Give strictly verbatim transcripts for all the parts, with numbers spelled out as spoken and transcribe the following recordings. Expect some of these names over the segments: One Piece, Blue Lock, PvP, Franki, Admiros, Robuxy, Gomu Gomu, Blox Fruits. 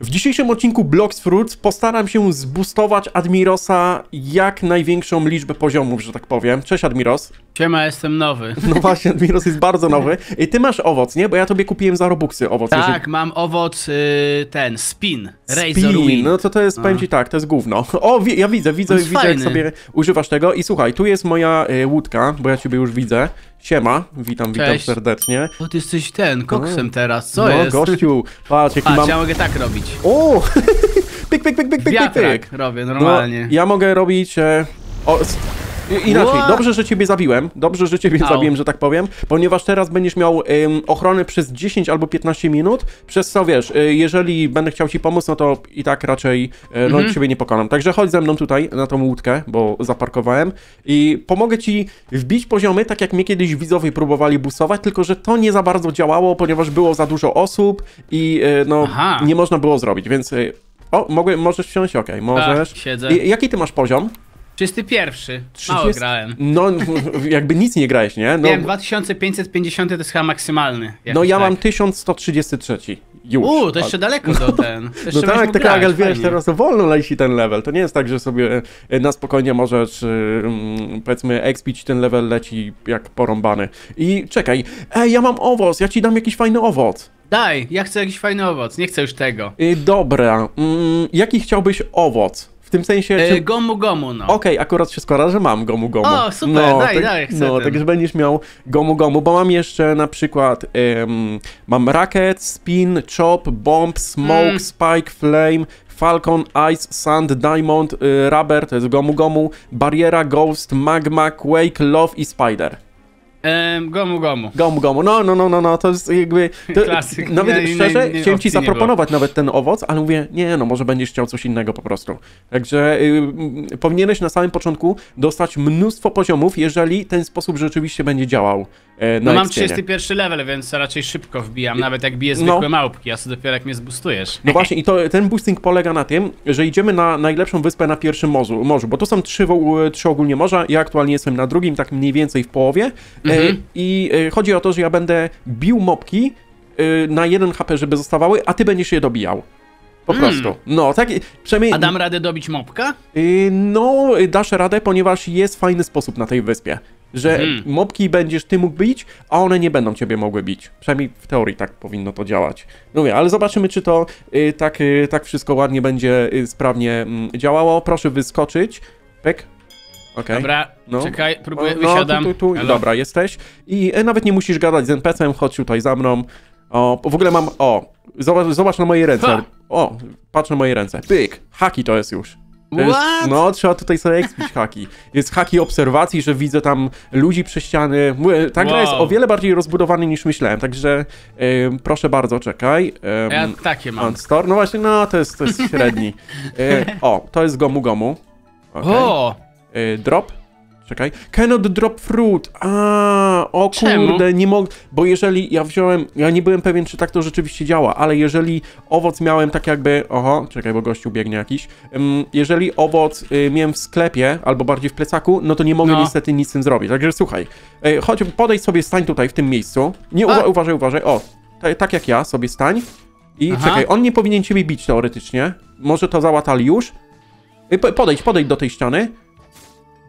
W dzisiejszym odcinku Blox Fruits postaram się zboostować Admirosa jak największą liczbę poziomów, że tak powiem. Cześć Admiros. Siema, jestem nowy. No właśnie, Admiros jest bardzo nowy. I ty masz owoc, nie? Bo ja tobie kupiłem za Robuxy owoc. Tak, jeżeli... mam owoc yy, ten, spin. Spin, no to to jest, powiem ci tak, to jest gówno. O, wi ja widzę, widzę, widzę fajny. Jak sobie używasz tego. I słuchaj, tu jest moja y, łódka, bo ja ciebie już widzę. Siema, witam, Cześć. witam serdecznie. O, ty jesteś ten, koksem teraz, co no, jest? No, gościu, patrz jaki patrz, mam... ja mogę tak robić. O, pyk, pyk, pyk, pyk, pyk, pyk. robię, normalnie. No, ja mogę robić... E... O, inaczej, What? dobrze, że ciebie zabiłem, dobrze, że ciebie Ow. zabiłem, że tak powiem, ponieważ teraz będziesz miał ym, ochronę przez dziesięć albo piętnaście minut, przez co wiesz, y, jeżeli będę chciał ci pomóc, no to i tak raczej y, no, mm-hmm. ciebie nie pokonam. Także chodź ze mną tutaj na tą łódkę, bo zaparkowałem i pomogę ci wbić poziomy, tak jak mnie kiedyś widzowie próbowali boostować, tylko że to nie za bardzo działało, ponieważ było za dużo osób i y, no Aha. nie można było zrobić, więc... Y, o, mogę, możesz wsiąść, okej, okay, możesz. A, siedzę. I, jaki ty masz poziom? trzydzieści jeden. Mało grałem. No, jakby nic nie grałeś, nie? No. Wiem, dwa tysiące pięćset pięćdziesiąt to jest chyba maksymalny. No ja tak. mam tysiąc sto trzydzieści trzy. Już. Uuu, to jeszcze daleko do ten. To jeszcze no tak, tak Agel, wiesz, teraz wolno leci ten level. To nie jest tak, że sobie na spokojnie możesz, powiedzmy, expić, ten level leci jak porąbany. I czekaj, ej, ja mam owoc, ja ci dam jakiś fajny owoc. Daj, ja chcę jakiś fajny owoc, nie chcę już tego. Yy, dobra, mm, jaki chciałbyś owoc? W tym sensie... Czy... Gomu Gomu, no. Okej, okay, akurat się składa, że mam Gomu Gomu. O, super, no, daj, tak, daj, chcę No, ten. Także będziesz miał Gomu Gomu, bo mam jeszcze na przykład... Um, mam rakiet, spin, chop, bomb, smoke, mm. spike, flame, falcon, ice, sand, diamond, y, rubber, to jest Gomu Gomu, bariera, ghost, magma, quake, love i spider. Ehm, Gomu Gomu. Gomu Gomu, no, no, no, no, no, to jest jakby... To, Klasyk. Nawet nie, szczerze, nie, nie, chciałem ci zaproponować nawet ten owoc, ale mówię, nie no, może będziesz chciał coś innego po prostu. Także y, powinieneś na samym początku dostać mnóstwo poziomów, jeżeli ten sposób rzeczywiście będzie działał. Y, no mam trzydziesty pierwszy level, więc raczej szybko wbijam, nawet jak biję zwykłe no. małpki, a co dopiero jak mnie zboostujesz. No właśnie, i to, ten boosting polega na tym, że idziemy na najlepszą wyspę na pierwszym morzu, morzu bo to są trzy, trzy ogólnie morza, ja aktualnie jestem na drugim, tak mniej więcej w połowie. I chodzi o to, że ja będę bił mopki na jeden H P, żeby zostawały, a ty będziesz je dobijał. Po mm. prostu. No, tak przynajmniej... A dam radę dobić mopka? No, dasz radę, ponieważ jest fajny sposób na tej wyspie. Że mm. mopki będziesz ty mógł bić, a one nie będą ciebie mogły bić. Przynajmniej w teorii tak powinno to działać. No nie, ale zobaczymy, czy to tak, tak wszystko ładnie będzie sprawnie działało. Proszę wyskoczyć. Pek. Okay. Dobra, no. czekaj, próbuję, no, wysiadam. Tu, tu, tu. Dobra, jesteś. I e, nawet nie musisz gadać z en pe cem, chodź tutaj za mną. O, w ogóle mam, o, zobacz, zobacz na moje ręce. Ha. O, patrz na moje ręce. Pyk, haki to jest już. To jest, no, trzeba tutaj sobie ekspić haki. Jest haki obserwacji, że widzę tam ludzi przez ściany. Ta wow. gra jest o wiele bardziej rozbudowana niż myślałem, także e, proszę bardzo, czekaj. E, ja takie mam. Store. No właśnie, no, to jest, to jest średni. E, o, to jest Gomu Gomu. Okay. O! Drop? Czekaj. Cannot drop fruit. A, o Czemu? kurde, nie mogę. Bo jeżeli ja wziąłem. Ja nie byłem pewien, czy tak to rzeczywiście działa, ale jeżeli owoc miałem tak jakby. Oho, czekaj, bo gościu biegnie jakiś. Um, jeżeli owoc y, miałem w sklepie, albo bardziej w plecaku, no to nie mogę no. niestety nic z tym zrobić. Także słuchaj. Y, chodź, podejdź sobie, stań tutaj w tym miejscu. Nie uwa uważaj, uważaj. O, tak jak ja, sobie stań. I Aha. czekaj, on nie powinien ciebie bić teoretycznie. Może to załatali już. Y, podejdź, podejdź do tej ściany.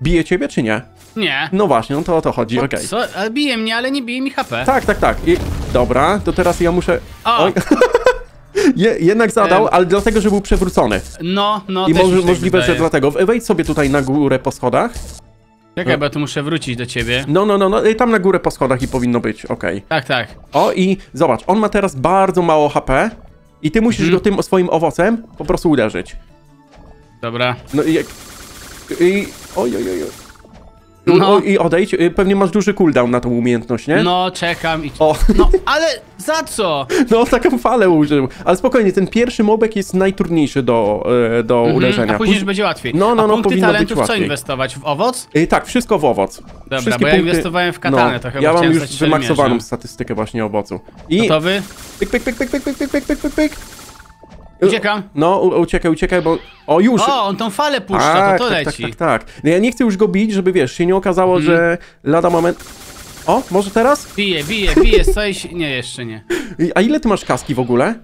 Bije ciebie, czy nie? Nie. No właśnie, no to o to chodzi, okej. Okay. Co? Ale bije mnie, ale nie bije mi H P. Tak, tak, tak. I... Dobra, to teraz ja muszę... O. Oj. Je, jednak zadał, ale dlatego, że był przewrócony. No, no, I też mo możliwe, że dlatego. Wejdź sobie tutaj na górę po schodach. Czekaj, bo ja tu muszę wrócić do ciebie. No, no, no, no, tam na górę po schodach i powinno być, okej. Okay. Tak, tak. O i zobacz, on ma teraz bardzo mało H P i ty musisz hmm. go tym swoim owocem po prostu uderzyć. Dobra. No i jak... I... Oj, oj, oj, oj. No. O, i odejdź. Pewnie masz duży cooldown na tą umiejętność, nie? No, czekam i... O. No, ale za co? No, taką falę użył. Ale spokojnie, ten pierwszy mobek jest najtrudniejszy do, do mhm, uderzenia. A później Póź... będzie łatwiej. No, no, a no, punkty powinno talentów być łatwiej. Co inwestować? W owoc? Yy, tak, wszystko w owoc. Dobra, Wszystkie bo ja punkty... inwestowałem w katanę, no, to chyba ja mam już wymaksowaną mierzę. statystykę właśnie owocu. I... Gotowy? Pyk, pyk, pyk, pyk, pyk, pyk, pyk, pyk, pyk, pyk. Uciekam. No, uciekaj, uciekaj, bo... O, już! O, on tą falę puszcza, tak, to to tak, leci. Tak, tak, tak. No, ja nie chcę już go bić, żeby, wiesz, się nie okazało, hmm. że lada moment... O, może teraz? Bije, bije, bije, coś... Nie, jeszcze nie. A ile ty masz kaski w ogóle?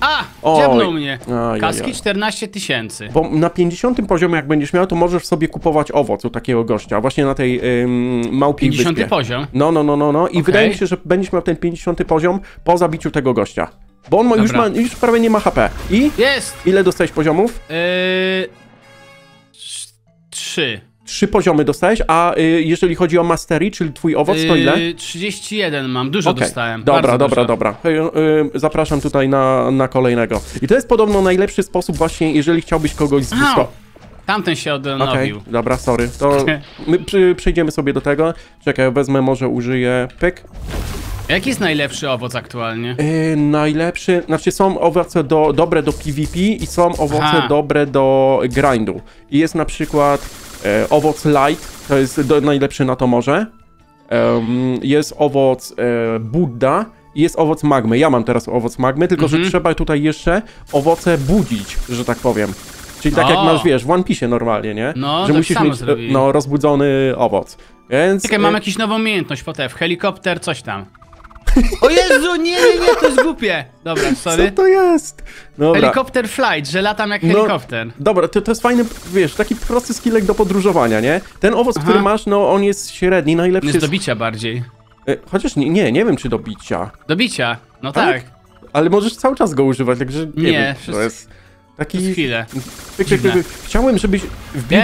A! Ciemnął mnie. Ajajaj. Kaski czternaście tysięcy. Bo na pięćdziesiątym poziomie, jak będziesz miał, to możesz sobie kupować owoc u takiego gościa. Właśnie na tej ym, małpiej wyspie. pięćdziesiąty poziom? No, no, no, no. no. I okay. wydaje mi się, że będziesz miał ten pięćdziesiąty poziom po zabiciu tego gościa. Bo on ma już, ma, już prawie nie ma H P. I? Jest! Ile dostałeś poziomów? Yy... Trzy. Trzy poziomy dostałeś, a y, jeżeli chodzi o mastery, czyli twój owoc, to ile? trzydzieści jeden mam, dużo okay. dostałem. Dobra, dobra, dużo. dobra. Y, y, zapraszam tutaj na, na kolejnego. I to jest podobno najlepszy sposób właśnie, jeżeli chciałbyś kogoś zbustować. Tamten się odnowił. Okay, dobra, sorry. To my przy, przejdziemy sobie do tego. Czekaj, wezmę, może użyję pyk. Jaki jest najlepszy owoc aktualnie? Yy, najlepszy, znaczy są owoce do, dobre do PvP i są owoce Aha. dobre do grindu. I jest na przykład e, owoc light, to jest do, najlepszy na to morze. Um, jest owoc e, Buddha i jest owoc magmy. Ja mam teraz owoc magmy, tylko mhm. że trzeba tutaj jeszcze owoce budzić, że tak powiem. Czyli tak o. jak masz, wiesz, w One Piece normalnie, nie? No, że musisz mieć zrobiłem. no, rozbudzony owoc. Więc... Czekaj, mam jakąś nową umiejętność po te, w helikopter, coś tam. O Jezu, nie, nie, nie, to jest głupie. Dobra, sorry. Co to jest? Dobra. Helikopter flight, że latam jak helikopter. No, dobra, to, to jest fajny, wiesz, taki prosty skillek do podróżowania, nie? Ten owoc, Aha. który masz, no on jest średni, najlepszy jest... jest do bicia bardziej. Chociaż nie, nie, nie wiem czy do bicia. Do bicia, no tak. tak. Ale możesz cały czas go używać, także nie, nie wiem, wszystko... to jest... Taki... chwilę. Chciałem, żebyś wbił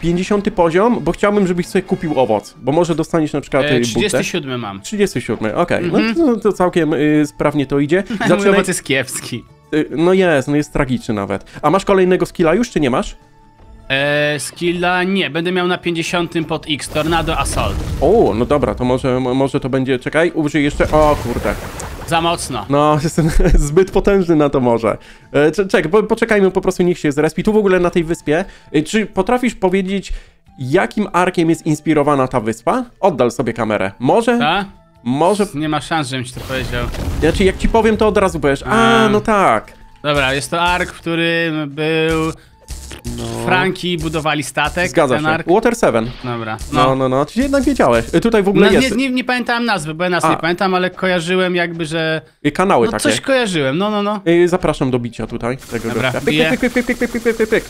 pięćdziesiąty poziom, bo chciałbym, żebyś sobie kupił owoc, bo może dostaniesz na przykład e, trzydzieści siedem butę. mam. trzydzieści siedem, okej. Okay. Mm-hmm. No to, to całkiem y, sprawnie to idzie. Zaczynaj... Mój owoc jest kiepski. Y, no jest, no jest tragiczny nawet. A masz kolejnego skilla już, czy nie masz? Eee, skilla nie, będę miał na pięćdziesiątym pod X, Tornado Assault. O, no dobra, to może, może to będzie, czekaj, użyj jeszcze, o kurde. Za mocno. No, jestem zbyt potężny na to może. Czekaj, po, poczekajmy po prostu, niech się zrespi. Tu w ogóle na tej wyspie, czy potrafisz powiedzieć, jakim arkiem jest inspirowana ta wyspa? Oddal sobie kamerę. Może? Ta? Może... Nie ma szans, żebym ci to powiedział. Znaczy, jak ci powiem, to od razu powiesz, a, a no tak. Dobra, jest to ark, w którym był... No. Franki budowali statek. Zgadza się. Water siedem. Dobra. No, no, no. no. Czyli jednak wiedziałeś. Tutaj w ogóle no, jest... Nie, nie, nie pamiętałem nazwy, bo ja nas A. nie pamiętam, ale kojarzyłem jakby, że... Kanały no, takie. Coś kojarzyłem, no, no, no. Zapraszam do bicia tutaj tego Dobra, gościa. Pyk, pyk, pyk, pyk, pyk, pyk, pyk, pyk.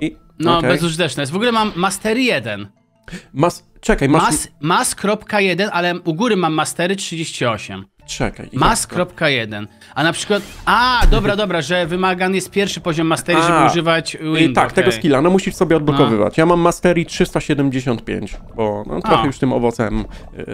I... No, okay. bezużyteczne jest. W ogóle mam Master jeden. Mas... Czekaj, mas... Mas.jeden, ale u góry mam Mastery trzydzieści osiem. Czekaj. Mas.jeden. A na przykład... A, dobra, dobra, że wymagany jest pierwszy poziom mastery, żeby A, używać wing. Tak, okay. tego skilla, no musisz sobie odblokowywać. No. Ja mam mastery trzysta siedemdziesiąt pięć, bo no, trochę o. już tym owocem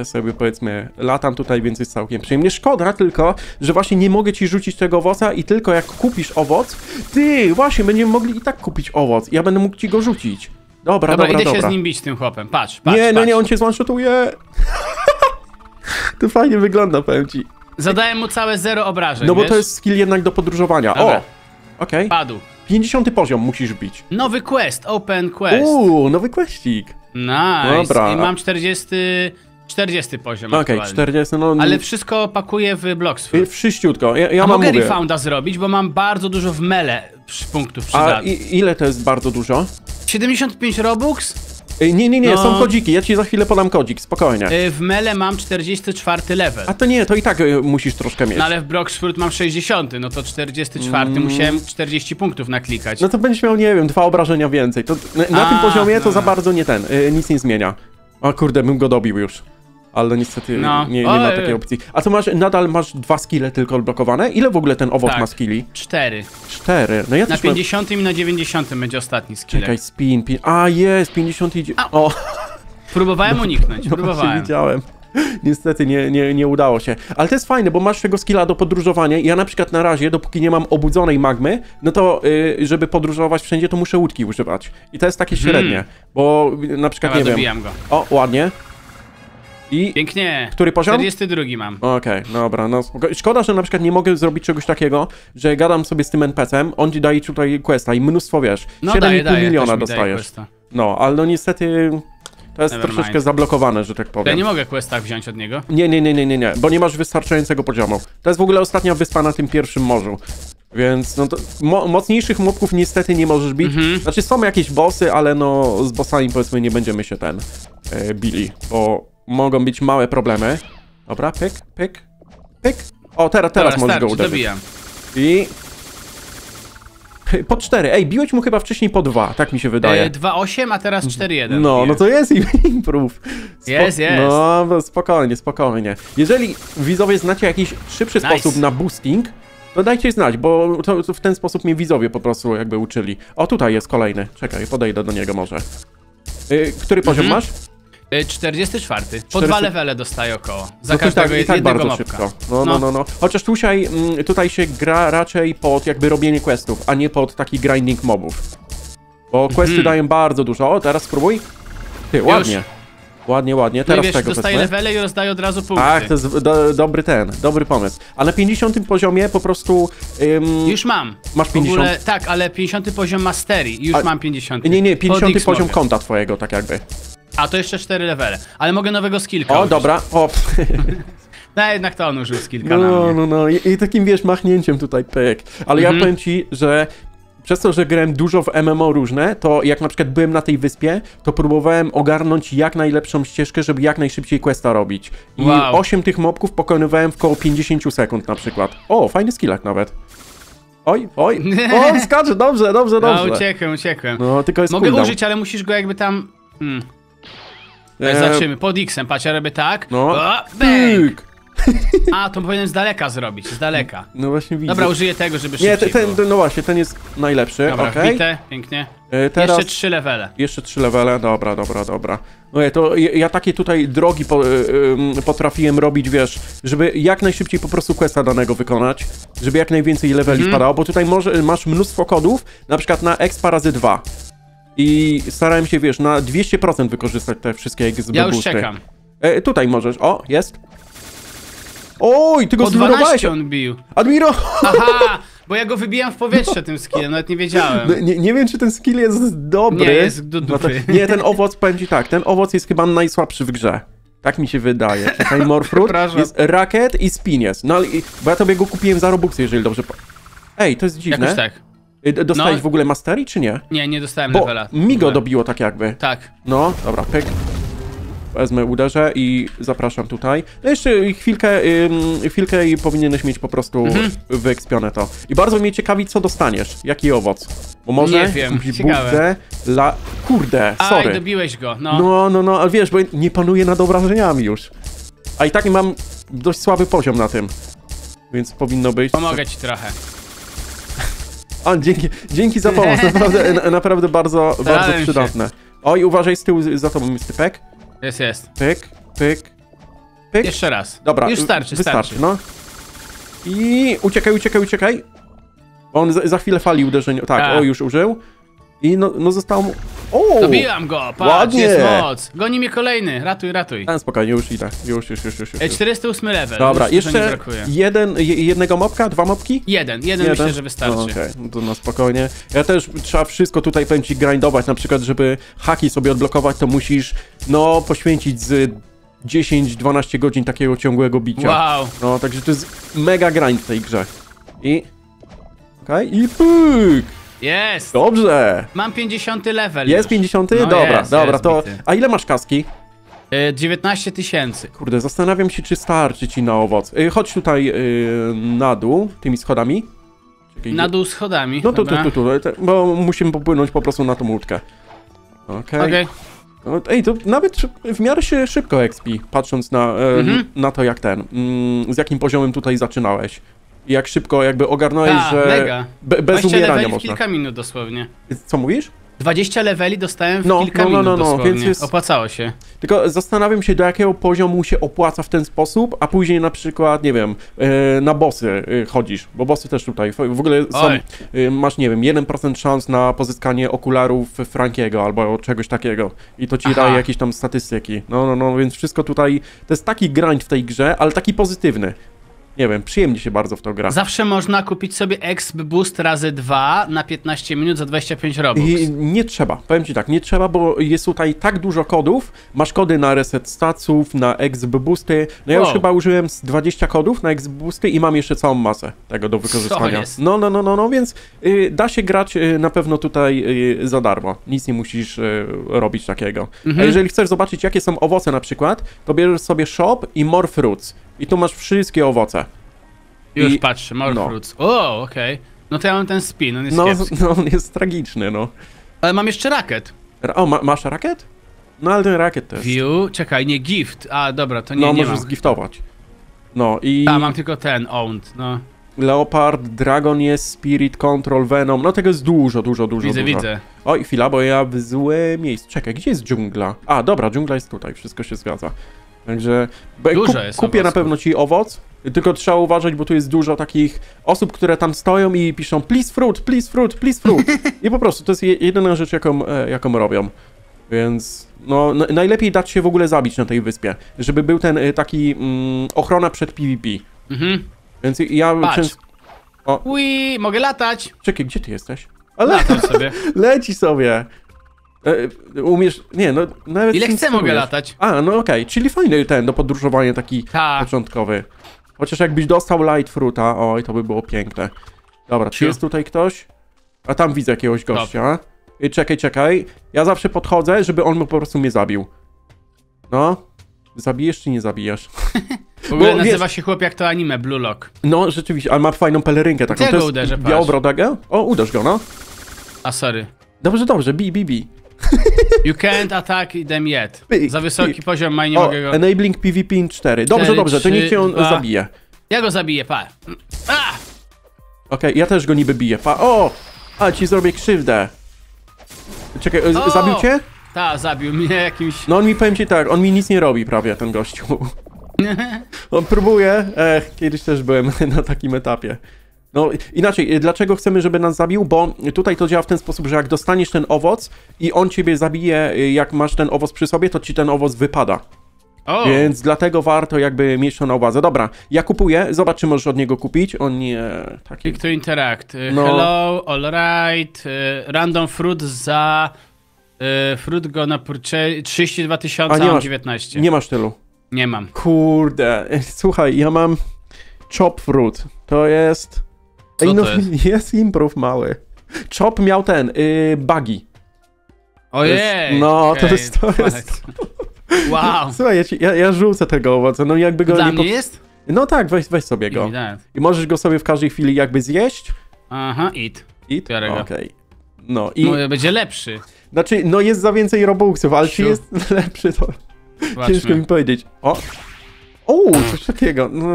sobie powiedzmy latam tutaj, więc jest całkiem przyjemnie. Szkoda tylko, że właśnie nie mogę ci rzucić tego owoca i tylko jak kupisz owoc, ty właśnie będziemy mogli i tak kupić owoc. Ja będę mógł ci go rzucić. Dobra, dobra, dobra. Idę dobra. się z nim bić, tym chłopem, patrz, patrz, Nie, patrz. no nie, on cię zone-shotuje. To fajnie wygląda, powiem ci. Zadałem mu całe zero obrażeń, No bo wiesz? to jest skill jednak do podróżowania. Dobra. O! Okej. Okay. Padł. pięćdziesiąty poziom musisz bić. Nowy quest, open quest. Uuu, nowy questik. Nice. Dobra. I mam czterdziesty, czterdziesty poziom Okej, okay, czterdziesty, no... Ale wszystko pakuję w Blox Fruits. Wszyściutko, ja, ja A mam mogę mówię. refounda zrobić, bo mam bardzo dużo w mele punktów przy A i, ile to jest bardzo dużo? siedemdziesiąt pięć Robux? Nie, nie, nie, no. są kodziki, ja ci za chwilę podam kodzik, spokojnie. W mele mam czterdziesty czwarty level. A to nie, to i tak musisz troszkę mieć. No ale w Blox Fruit mam sześćdziesiąty, no to czterdziesty czwarty, mm. musiałem czterdzieści punktów naklikać. No to będziesz miał, nie wiem, dwa obrażenia więcej. To na, na A, tym poziomie no. to za bardzo nie ten, y, nic nie zmienia. O kurde, bym go dobił już. Ale niestety no. nie, nie ma takiej opcji. A to masz, nadal masz dwa skille tylko odblokowane? Ile w ogóle ten owoc tak. ma skilli? Cztery. Cztery. No ja na pięćdziesiątym mam... i na dziewięćdziesiątym będzie ostatni skill. Czekaj, spin, pin... A jest, pięćdziesiąty i... O! Próbowałem no, uniknąć, no, próbowałem. No, widziałem. Niestety nie, nie, nie udało się. Ale to jest fajne, bo masz tego skilla do podróżowania. Ja na przykład na razie, dopóki nie mam obudzonej magmy, no to yy, żeby podróżować wszędzie, to muszę łódki używać. I to jest takie średnie, hmm. bo na przykład Dobra, nie wiem... go. O, ładnie. I Pięknie. Który poziom? czterdziesty drugi mam. Okej, okay, dobra. No, szkoda, że na przykład nie mogę zrobić czegoś takiego, że gadam sobie z tym en pe ce em, on ci daje tutaj questa i mnóstwo, wiesz, no siedem i pół miliona dostajesz. No, ale no niestety to jest Never troszeczkę mind. zablokowane, że tak powiem. Ja nie mogę questa wziąć od niego? Nie, nie, nie, nie, nie, nie, bo nie masz wystarczającego poziomu. To jest w ogóle ostatnia wyspa na tym pierwszym morzu. Więc no to mo mocniejszych mobków niestety nie możesz bić. Mhm. Znaczy są jakieś bossy, ale no z bossami powiedzmy nie będziemy się ten e, bili, bo... Mogą być małe problemy. Dobra, pyk, pyk, pyk. O, teraz, teraz możesz go uderzyć. Dobijam. I... Po cztery. Ej, biłeś mu chyba wcześniej po dwa, tak mi się wydaje. E, dwa osiem, a teraz cztery jeden. No, no to jest improve. Jest, jest. No, spokojnie, spokojnie. Jeżeli widzowie znacie jakiś szybszy nice. sposób na boosting, to dajcie znać, bo to, to w ten sposób mnie widzowie po prostu jakby uczyli. O, tutaj jest kolejny. Czekaj, podejdę do niego może. Yy, który poziom mhm. masz? czterdziesty czwarty. Po dwa levele dostaje około. Za no każdego tak, i tak jednego bardzo szybko. No, no, no, no. Chociaż tutaj, tutaj się gra raczej pod jakby robienie questów, a nie pod taki grinding mobów. Bo questy mhm. dają bardzo dużo. O, teraz spróbuj. Ty, Już. ładnie. Ładnie, ładnie. Teraz wiesz, tego dostaję levele i rozdaję od razu punkty. Ach, to jest do, dobry ten, dobry pomysł. A na pięćdziesiątym poziomie po prostu... Ym... Już mam. Masz pięćdziesiąt? W ogóle, tak, ale pięćdziesiąty poziom masterii. Już A, mam pięćdziesiąty. Nie, nie, pięćdziesiąty poziom mogę. konta twojego, tak jakby. A, to jeszcze cztery levele. Ale mogę nowego skillka. O, użyć. dobra. O. No jednak to on użył skillka no, na mnie. No, no, I, i takim, wiesz, machnięciem tutaj pyk. Ale mhm. ja powiem ci, że... Przez to, że grałem dużo w M M O różne, to jak na przykład byłem na tej wyspie, to próbowałem ogarnąć jak najlepszą ścieżkę, żeby jak najszybciej questa robić. I wow. osiem tych mobków pokonywałem w koło pięćdziesięciu sekund na przykład. O, fajny skillak nawet. Oj, oj, o, skacze, dobrze, dobrze, dobrze. No, uciekłem, uciekłem. No, tylko jest Mogę cooldown. użyć, ale musisz go jakby tam... Hmm. E... Zaczymy, pod X-em, patrz, ja robię tak. No. O, bang. A, to powinienem z daleka zrobić, z daleka. No właśnie widzę. Dobra, użyję tego, żeby szybciej Nie, ten, ten, no właśnie, ten jest najlepszy. Dobra, okay. wbite, pięknie. Yy, teraz... Jeszcze trzy levele. Jeszcze trzy levele, dobra, dobra, dobra. No to ja takie tutaj drogi po, yy, yy, potrafiłem robić, wiesz, żeby jak najszybciej po prostu questa danego wykonać, żeby jak najwięcej leveli hmm. wpadało, bo tutaj może, masz mnóstwo kodów, na przykład na expa razy dwa. I starałem się, wiesz, na dwieście procent wykorzystać te wszystkie exp Ja już boosty. czekam. Yy, tutaj możesz, o, jest. Oj, ty go zlurowałeś! on bił. Admiro! Aha, bo ja go wybijam w powietrze tym skillem, nawet nie wiedziałem. No, nie, nie wiem, czy ten skill jest dobry. Nie, jest do dupy. No, nie, ten owoc, powiem ci tak, ten owoc jest chyba najsłabszy w grze. Tak mi się wydaje. Czekaj, more fruit, jest rakiet i spinies. No, bo ja tobie go kupiłem za Robuxy, jeżeli dobrze... Ej, to jest dziwne. Jakoś tak. Dostałeś no. w ogóle mastery, czy nie? Nie, nie dostałem bo levela. mi go dobiło tak jakby. Tak. No, dobra, pyk. Wezmę, uderzę i zapraszam tutaj. No jeszcze chwilkę, ym, chwilkę i powinieneś mieć po prostu mhm. wyekspione to. I bardzo mnie ciekawi, co dostaniesz. Jaki owoc. Bo może... Nie wiem, ciekawe. La... Kurde, sorry. Aj, dobiłeś go, no. No, no, no, ale wiesz, bo nie panuję nad obrażeniami już. A i tak mam dość słaby poziom na tym. Więc powinno być... Pomogę ci trochę. A, dzięki, dzięki za pomoc. Naprawdę, na, naprawdę bardzo, bardzo przydatne. Się. Oj, uważaj z tyłu, za tobą jest typek. Jest, jest. Pyk, pyk, pyk. Jeszcze raz. Dobra. Już starczy, wystarczy, starczy. No. I uciekaj, uciekaj, uciekaj. On za, za chwilę fali uderzenie. Tak, A. o, już użył. I no, no został mu... O! Dobiłam go, patrz, Ładnie. jest moc. Goni mnie kolejny, ratuj, ratuj. A, spokojnie, już idę. Już, już, już, już. już. czterysta osiem level. Dobra, już jeszcze jeden, jednego mopka, dwa mopki? Jeden, jeden, jeden? myślę, że wystarczy. No, okay. no to na spokojnie. Ja też trzeba wszystko tutaj, powiem ci, grindować. Na przykład, żeby haki sobie odblokować, to musisz, no, poświęcić z dziesięć do dwunastu godzin takiego ciągłego bicia. Wow. No, także to jest mega grind w tej grze. I... Okej, okay. i pyk! Jest! Dobrze! Mam pięćdziesiąty level. Jest już. pięćdziesiąty? No dobra, jest, dobra, jest to... Bity. A ile masz kaski? Yy, dziewiętnaście tysięcy. Kurde, zastanawiam się, czy starczy ci na owoc. Yy, chodź tutaj yy, na dół, tymi schodami. Czekaj, na dół schodami. No tu, tu, tu, tu, bo musimy popłynąć po prostu na tą łódkę. Okej. Okay. Okay. Ej, to nawet w miarę się szybko expi, patrząc na, yy, mhm. na to, jak ten... Yy, z jakim poziomem tutaj zaczynałeś. Jak szybko jakby ogarnąłeś, Ta, że mega. Be, bez umierania można. kilka minut dosłownie. Co mówisz? dwadzieścia leveli dostałem w no, kilka no, no, minut no, no, dosłownie. Więc jest... Opłacało się. Tylko zastanawiam się, do jakiego poziomu się opłaca w ten sposób, a później na przykład, nie wiem, na bossy chodzisz, bo bossy też tutaj. W ogóle są, masz, nie wiem, jeden procent szans na pozyskanie okularów Frankiego albo czegoś takiego. I to ci Aha. daje jakieś tam statystyki. No, no, no, więc wszystko tutaj, to jest taki grind w tej grze, ale taki pozytywny. Nie wiem, przyjemnie się bardzo w to gra. Zawsze można kupić sobie exp boost razy dwa na piętnaście minut za dwadzieścia pięć robux. I nie trzeba, powiem ci tak, nie trzeba, bo jest tutaj tak dużo kodów. Masz kody na reset staców, na exp boosty. No ja wow. już chyba użyłem z dwudziestu kodów na exp boosty i mam jeszcze całą masę tego do wykorzystania. No, no, no, no, no, więc y, da się grać y, na pewno tutaj y, za darmo. Nic nie musisz y, robić takiego. Mhm. A jeżeli chcesz zobaczyć, jakie są owoce na przykład, to bierzesz sobie shop i more fruits. I tu masz wszystkie owoce. Już I... patrzę, more no. fruits. O, okej. Okay. No to ja mam ten spin, on jest no, no, on jest tragiczny, no. Ale mam jeszcze rakiet. O, ma, masz rakiet? No ale ten rakiet też. View, czekaj, nie gift. A, dobra, to nie, no, nie mam. No, możesz zgiftować. No i... A, mam tylko ten, owned, no. Leopard, Dragon jest, Spirit, Control, Venom. No tego jest dużo, dużo, dużo. Widzę, dużo. widzę. Oj, chwila, bo ja w złe miejsce. Czekaj, gdzie jest dżungla? A, dobra, dżungla jest tutaj, wszystko się zgadza. Także dużo kup, jest kupię owoców. Na pewno ci owoc, tylko trzeba uważać, bo tu jest dużo takich osób, które tam stoją i piszą please fruit, please fruit, please fruit. I po prostu to jest jedyna rzecz, jaką, jaką robią. Więc no, najlepiej dać się w ogóle zabić na tej wyspie, żeby był ten taki mm, ochrona przed PvP. Mhm. Więc ja... Patrz. O. Ui, mogę latać! Czekaj, gdzie ty jesteś? Ale... Latam sobie. Leci sobie. E, umiesz... Nie, no nawet... Ile chcę mogę latać. A, no okej. Okay. Czyli fajny ten do podróżowania taki Ta. początkowy. Chociaż jakbyś dostał light fruita, oj, to by było piękne. Dobra, czy jest tutaj ktoś? A tam widzę jakiegoś gościa. I czekaj, czekaj. Ja zawsze podchodzę, żeby on po prostu mnie zabił. No. Zabijesz czy nie zabijesz? W ogóle bo, nazywa wiesz, się chłop jak to anime, Blue Lock. No rzeczywiście, ale ma fajną pelerynkę taką. Ja go uderzę, patrz. Białobrodego? O, uderz go, no. A, sorry. Dobrze, dobrze, bi, bi, bi. You can't attack them yet. Za wysoki bi. poziom ma i nie o, mogę go... Enabling PvP in cztery. Dobrze, cztery, dobrze, trzy, to niech cię on dwa. zabije. Ja go zabiję, pa. A! Okej, okay, ja też go niby biję, pa. O! A, ci zrobię krzywdę. Czekaj, o! zabił cię? Ta, zabił mnie jakimś... No on mi, powiem ci tak, on mi nic nie robi prawie, ten gościu. On próbuje, ech, kiedyś też byłem na takim etapie. No inaczej, dlaczego chcemy, żeby nas zabił? Bo tutaj to działa w ten sposób, że jak dostaniesz ten owoc i on ciebie zabije, jak masz ten owoc przy sobie, to ci ten owoc wypada. Oh. Więc dlatego warto jakby mieć to na uwadze. Dobra, ja kupuję, zobacz czy możesz od niego kupić. O nie, taki... Click to interact, no. Hello, alright, random fruit za... Fruit go na purchase, trzydzieści dwa tysiące, a nie masz, dziewiętnaście. Nie masz tylu. Nie mam. Kurde, słuchaj, ja mam chop fruit. To jest... Co Ej, no, to jest? Jest improve mały. Chop miał ten, yy, buggy. Ojej! No, okay, to jest... To jest... Wow! Słuchaj, ja, ci, ja, ja rzucę tego owoca, no jakby go... Dla nie mnie pod... jest? No tak, weź, weź sobie go. I możesz go sobie w każdej chwili jakby zjeść. Aha, eat. Eat? Okej. Okay. No i... No, będzie lepszy. Znaczy, no jest za więcej robuxów, ale Siu. czy jest lepszy to... Zobaczmy. Ciężko mi powiedzieć. O! O, coś takiego. No,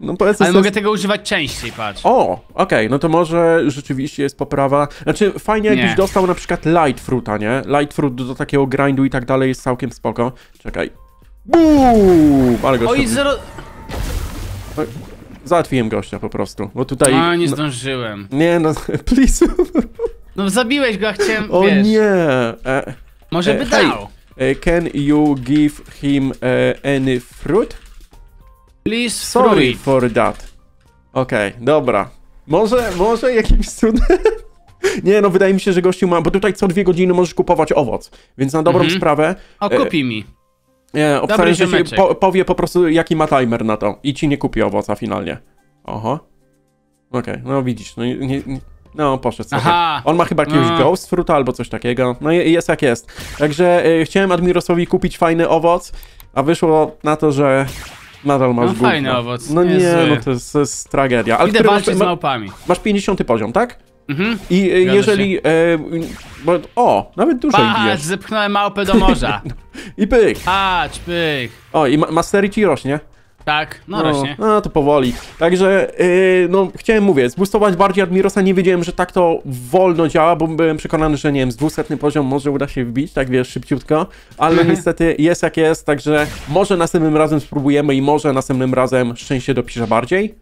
no powiedzmy. Ale mogę tego używać częściej, patrz. O, okej, okay, no to może rzeczywiście jest poprawa. Znaczy, fajnie jakbyś nie. dostał na przykład light fruita, nie? Light fruit do takiego grindu i tak dalej jest całkiem spoko. Czekaj. Buuuu! Ale gościa... Oj, zero... Załatwiłem gościa po prostu, bo tutaj... A, nie zdążyłem. No, nie, no, please. No zabiłeś go, a chciałem, O wiesz. nie! E, może e, by dał. Hej. Can you give him uh, any fruit? Please Sorry fruit. for that. Okej, okay, dobra. Może, może jakimś cudem? Nie, no wydaje mi się, że gościu ma, bo tutaj co dwie godziny możesz kupować owoc. Więc na dobrą mm -hmm. sprawę... O, kupi mi. Nie, obstawiam, że się po, powie po prostu jaki ma timer na to i ci nie kupi owoca finalnie. Oho. Okej, okay, no widzisz, no nie... nie... No, poszedł sobie. Aha. On ma chyba jakiegoś no. ghost fruit albo coś takiego. No jest jak jest. Także y, chciałem Admirosowi kupić fajny owoc, a wyszło na to, że nadal masz no, gówno. fajny owoc. No jest nie, zły. no to jest, to jest tragedia. Ale Idę walczyć z małpami. Masz pięćdziesiąty poziom, tak? Mhm. I y, jeżeli... Y, bo, o, nawet dłużej bijesz. Zepchnąłem małpę do morza. I pyk. Patrz, pyk. O, i ma mastery ci rośnie. Tak, no, no rośnie. No to powoli. Także, yy, no chciałem, mówię, zboostować bardziej Admirosa, nie wiedziałem, że tak to wolno działa, bo byłem przekonany, że nie wiem, z dwusetny poziom może uda się wbić, tak wiesz, szybciutko, ale niestety jest jak jest, także może następnym razem spróbujemy i może następnym razem szczęście dopisze bardziej.